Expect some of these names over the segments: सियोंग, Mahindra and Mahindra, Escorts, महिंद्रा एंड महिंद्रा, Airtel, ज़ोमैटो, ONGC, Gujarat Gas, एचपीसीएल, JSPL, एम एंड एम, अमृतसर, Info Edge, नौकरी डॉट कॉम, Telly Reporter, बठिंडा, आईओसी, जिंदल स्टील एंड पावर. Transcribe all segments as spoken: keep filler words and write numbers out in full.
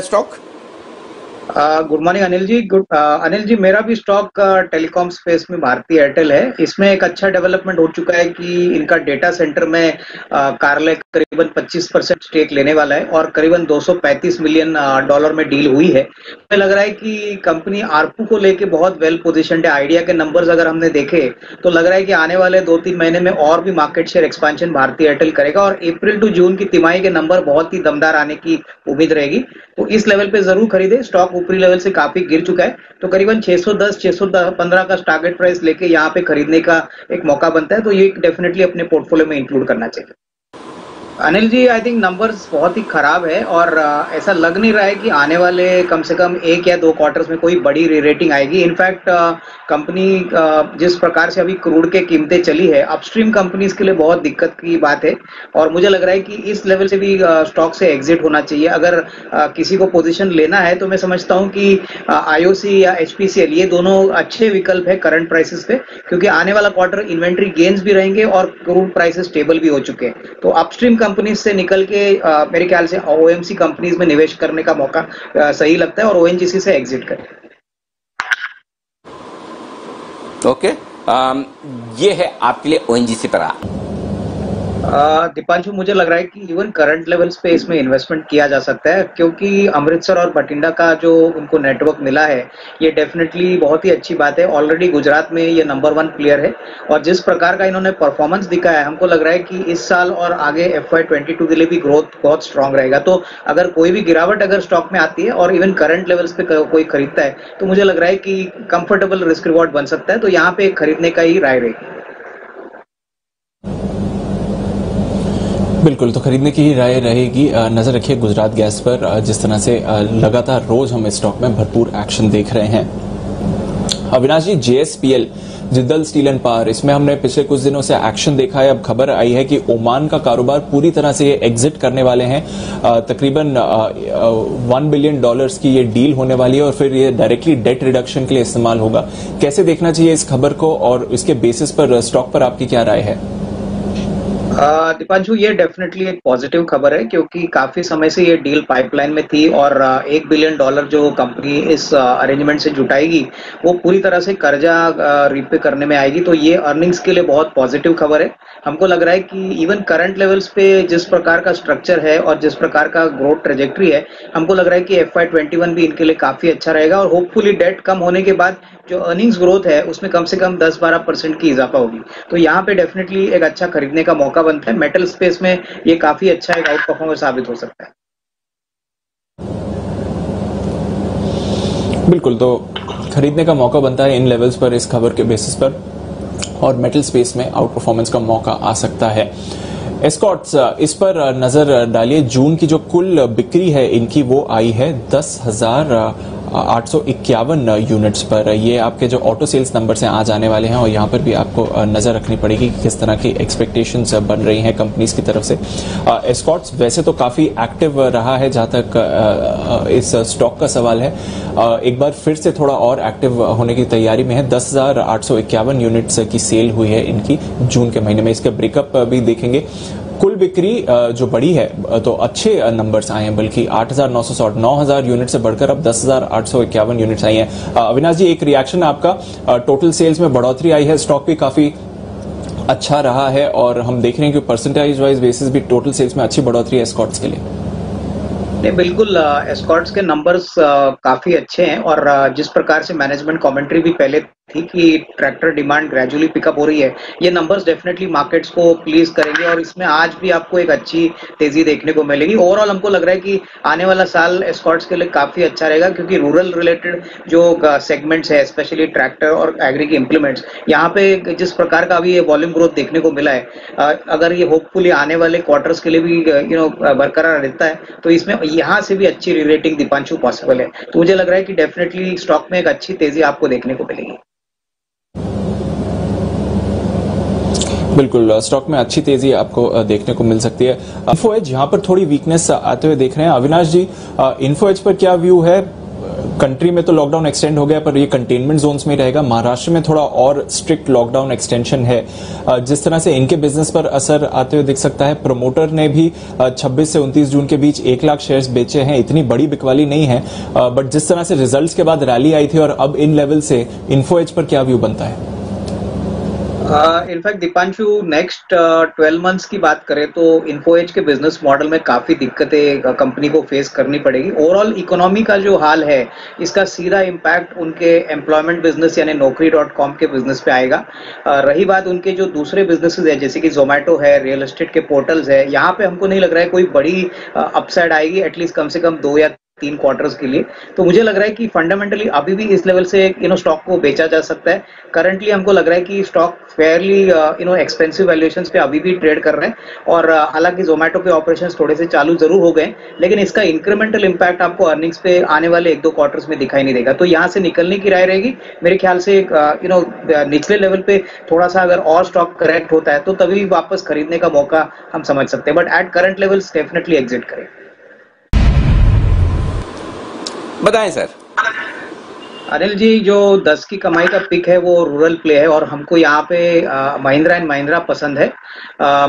Stock? Good morning Anil ji. Good Anil ji, मेरा भी stock telecom space में भारतीय एयरटेल है। इसमें एक अच्छा डेवलपमेंट हो चुका है कि इनका डेटा सेंटर में कार्यालय करीबन पच्चीस परसेंट स्टेक लेने वाला है और करीबन दो सौ पैंतीस मिलियन डॉलर में डील हुई है। मुझे लग रहा है कि कंपनी आरपू को लेके बहुत वेल पोजिशनड है। आइडिया के नंबर्स अगर हमने देखे तो लग रहा है कि आने वाले दो तीन महीने में और भी मार्केट शेयर एक्सपेंशन भारतीय एयरटेल करेगा और अप्रैल टू जून की तिमाही के नंबर बहुत ही दमदार आने की उम्मीद रहेगी। तो इस लेवल पे जरूर खरीदे। स्टॉक ऊपरी लेवल से काफी गिर चुका है, तो करीबन छह सौ दस छह सौ पंद्रह का टारगेट प्राइस लेके यहाँ पे खरीदने का एक मौका बनता है, तो ये डेफिनेटली अपने पोर्टफोलियो में इंक्लूड करना चाहिए। Anil ji, I think numbers बहुत ही खराब है और ऐसा लग नहीं रहा है कि आने वाले कम से कम एक या दो क्वार्टर्स में कोई बड़ी री रेटिंग आएगी। इनफैक्ट कंपनी जिस प्रकार से अभी क्रूड के कीमतें चली है, अपस्ट्रीम कंपनीज के लिए बहुत दिक्कत की बात है और मुझे लग रहा है कि इस लेवल से भी स्टॉक से एग्जिट होना चाहिए। अगर किसी को पोजिशन लेना है तो मैं समझता हूँ कि आईओसी या एचपीसीएल, ये दोनों अच्छे विकल्प है करंट प्राइसेस पे, क्योंकि आने वाला क्वार्टर इन्वेंट्री गेन्स भी रहेंगे और क्रूड प्राइसेस स्टेबल भी हो चुके हैं। तो अपस्ट्रीम कंपनीज से निकल के आ, मेरे ख्याल से ओएमसी कंपनीज में निवेश करने का मौका आ, सही लगता है और ओएनजीसी से एग्जिट करें। ओके, ये है आपके लिए ओएनजीसी पर। दीपांशु, मुझे लग रहा है कि इवन करंट लेवल्स पे इसमें इन्वेस्टमेंट किया जा सकता है, क्योंकि अमृतसर और बठिंडा का जो उनको नेटवर्क मिला है ये डेफिनेटली बहुत ही अच्छी बात है। ऑलरेडी गुजरात में ये नंबर वन प्लेयर है और जिस प्रकार का इन्होंने परफॉर्मेंस दिखाया है, हमको लग रहा है कि इस साल और आगे एफ वाई ट्वेंटी टू के लिए भी ग्रोथ बहुत स्ट्रांग रहेगा। तो अगर कोई भी गिरावट अगर स्टॉक में आती है और इवन करंट लेवल्स पे कोई खरीदता है तो मुझे लग रहा है कि कंफर्टेबल रिस्क रिवॉर्ड बन सकता है, तो यहाँ पे खरीदने का ही राय रहेगी। बिल्कुल, तो खरीदने की ही राय रहेगी। नज़र रखिए गुजरात गैस पर, जिस तरह से लगातार रोज हम स्टॉक में भरपूर एक्शन देख रहे हैं। Avinash ji, JSPL, जिंदल स्टील एंड पावर, इसमें हमने पिछले कुछ दिनों से एक्शन देखा है। अब खबर आई है कि ओमान का कारोबार पूरी तरह से ये एग्जिट करने वाले हैं। तकरीबन वन बिलियन डॉलर्स की ये डील होने वाली है और फिर ये डायरेक्टली डेट रिडक्शन के लिए इस्तेमाल होगा। कैसे देखना चाहिए इस खबर को और इसके बेसिस पर स्टॉक पर आपकी क्या राय है? दीपांशु, ये डेफिनेटली एक पॉजिटिव खबर है, क्योंकि काफी समय से ये डील पाइपलाइन में थी और एक बिलियन डॉलर जो कंपनी इस अरेंजमेंट से जुटाएगी वो पूरी तरह से कर्जा रीपे करने में आएगी। तो ये अर्निंग्स के लिए बहुत पॉजिटिव खबर है। हमको लग रहा है कि इवन करंट लेवल्स पे जिस प्रकार का स्ट्रक्चर है और जिस प्रकार का ग्रोथ ट्रेजेक्ट्री है, हमको लग रहा है कि एफ वाई ट्वेंटी वन भी इनके लिए काफी अच्छा रहेगा और होपफुली डेट कम होने के बाद जो अर्निंग्स ग्रोथ है उसमें कम से कम दस बारह परसेंट की इजाफा होगी। तो यहाँ पे डेफिनेटली एक अच्छा खरीदने का मौका बनता है। मेटल स्पेस में ये काफी अच्छा एक आउट परफॉर्मर साबित हो सकता है। बिल्कुल, तो खरीदने का मौका बनता है इन लेवल्स पर इस खबर के बेसिस पर और मेटल स्पेस में आउट परफॉर्मेंस का मौका आ सकता है। एस्कॉर्ट्स, इस पर नजर डालिए। जून की जो कुल बिक्री है इनकी वो आई है दस हजार आठ सौ इक्यावन यूनिट्स पर। ये आपके जो ऑटो सेल्स नंबर से आज आने वाले हैं और यहाँ पर भी आपको नज़र रखनी पड़ेगी कि किस तरह की एक्सपेक्टेशंस बन रही हैं कंपनीज की तरफ से। एस्कॉर्ट्स वैसे तो काफ़ी एक्टिव रहा है जहाँ तक इस स्टॉक का सवाल है। एक बार फिर से थोड़ा और एक्टिव होने की तैयारी में है। दस हज़ार आठ सौ इक्यावन यूनिट्स की सेल हुई है इनकी जून के महीने में। इसका ब्रेकअप भी देखेंगे। कुल बिक्री जो बढ़ी है तो अच्छे नंबर्स आए हैं, बल्कि आठ हज़ार नौ सौ नौ हज़ार यूनिट से बढ़कर अब दस हज़ार आठ सौ इक्यावन यूनिट्स आई हैं। अविनाश जी, एक रिएक्शन आपका, टोटल सेल्स में बढ़ोतरी आई है, स्टॉक भी काफी अच्छा रहा है और हम देख रहे हैं कि परसेंटेज वाइज बेसिस भी टोटल सेल्स में अच्छी बढ़ोतरी है एस्कॉर्ट्स के लिए। नहीं, बिल्कुल एस्कॉर्ट्स के नंबर्स काफी अच्छे हैं और जिस प्रकार से मैनेजमेंट कमेंट्री भी पहले थी कि ट्रैक्टर डिमांड ग्रेजुअली पिकअप हो रही है, ये नंबर्स डेफिनेटली मार्केट्स को प्लीज करेंगे और इसमें आज भी आपको एक अच्छी तेजी देखने को मिलेगी। ओवरऑल हमको लग रहा है कि आने वाला साल एस्कॉर्ट्स के लिए काफी अच्छा रहेगा, क्योंकि रूरल रिलेटेड जो सेगमेंट्स है, स्पेशली ट्रैक्टर और एग्री के इम्प्लीमेंट्स, यहाँ पे जिस प्रकार का अभी वॉल्यूम ग्रोथ देखने को मिला है, अगर ये होपफुली आने वाले क्वार्टर्स के लिए भी यू नो बरकरार रहता है तो इसमें यहाँ से भी अच्छी रिलेटिंग दीपांशु पॉसिबल है। तो मुझे लग रहा है कि डेफिनेटली स्टॉक में एक अच्छी तेजी आपको देखने को मिलेगी। बिल्कुल, स्टॉक में अच्छी तेजी आपको देखने को मिल सकती है। इन्फो एज यहाँ पर थोड़ी वीकनेस आते हुए देख रहे हैं। अविनाश जी, इन्फो एज पर क्या व्यू है? कंट्री में तो लॉकडाउन एक्सटेंड हो गया पर ये कंटेनमेंट जोन्स में रहेगा। महाराष्ट्र में थोड़ा और स्ट्रिक्ट लॉकडाउन एक्सटेंशन है, जिस तरह से इनके बिजनेस पर असर आते हुए दिख सकता है। प्रमोटर ने भी छब्बीस से उनतीस जून के बीच एक लाख शेयर्स बेचे हैं, इतनी बड़ी बिकवाली नहीं है, बट जिस तरह से रिजल्ट्स के बाद रैली आई थी और अब इन लेवल से, इन्फो एज पर क्या व्यू बनता है? In fact uh, Deepanshu, next twelve months की बात करें तो इन्फो एज के बिजनेस मॉडल में काफी दिक्कतें कंपनी को फेस करनी पड़ेगी। ओवरऑल इकोनॉमी का जो हाल है, इसका सीधा इम्पैक्ट उनके एम्प्लॉयमेंट बिजनेस यानी नौकरी डॉट कॉम के बिजनेस पे आएगा। uh, रही बात उनके जो दूसरे बिजनेसेस है जैसे कि जोमेटो है, रियल एस्टेट के पोर्टल्स है, यहाँ पे हमको नहीं लग रहा है कोई बड़ी अपसाइड uh, आएगी एटलीस्ट कम से कम दो या तीन क्वार्टर्स के लिए। तो मुझे लग रहा है कि फंडामेंटली अभी भी इस लेवल से यू नो स्टॉक को बेचा जा सकता है। करंटली हमको लग रहा है कि stock fairly you know expensive valuations पे अभी भी ट्रेड कर रहे हैं, और हालांकि जोमेटो के ऑपरेशंस थोड़े से चालू जरूर हो गए, लेकिन इसका इंक्रीमेंटल इम्पैक्ट आपको अर्निंग्स पे आने वाले एक दो क्वार्टर्स में दिखाई नहीं देगा। तो यहाँ से निकलने की राय रहेगी मेरे ख्याल से। यू नो निचले लेवल पे थोड़ा सा अगर और स्टॉक करेक्ट होता है तो तभी वापस खरीदने का मौका हम समझ सकते हैं, but at current levels definitely exit करें। बताएं सर। अनिल जी, जो दस की कमाई का पिक है वो रूरल प्ले है, और हमको यहाँ पे महिंद्रा एंड महिंद्रा पसंद है।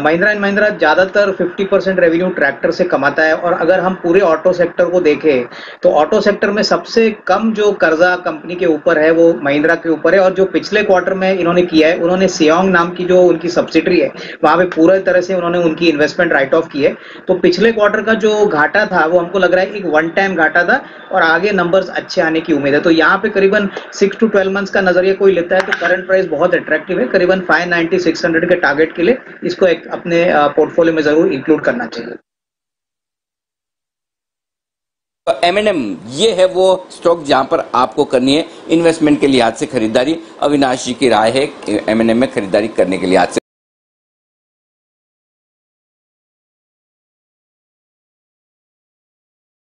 महिंद्रा एंड महिंद्रा ज़्यादातर पचास परसेंट रेवेन्यू ट्रैक्टर से कमाता है, और अगर हम पूरे ऑटो सेक्टर को देखें तो ऑटो सेक्टर में सबसे कम जो कर्जा कंपनी के ऊपर है वो महिंद्रा के ऊपर है। और जो पिछले क्वार्टर में इन्होंने किया है, उन्होंने सियोंग नाम की जो उनकी सब्सिडरी है वहाँ पे पूरी तरह से उन्होंने उनकी इन्वेस्टमेंट राइट ऑफ की है। तो पिछले क्वार्टर का जो घाटा था वो हमको लग रहा है एक वन टाइम घाटा था, और आगे नंबर्स अच्छे आने की उम्मीद है। तो यहाँ पे करीबन सिक्स टू ट्वेल्व मंथ्स का नजरिया कोई लेता है तो करंट प्राइस बहुत अट्रैक्टिव है। करीबन फाइव नाइंटी सिक्स हंड्रेड के टारगेट के लिए इसको एक अपने पोर्टफोलियो में जरूर इंक्लूड करना चाहिए। एम एंड एम ये है वो स्टॉक जहां पर आपको करनी है इन्वेस्टमेंट के लिहाज से खरीदारी। अविनाश जी की राय है एम एंड एम में खरीदारी करने के लिहाज से।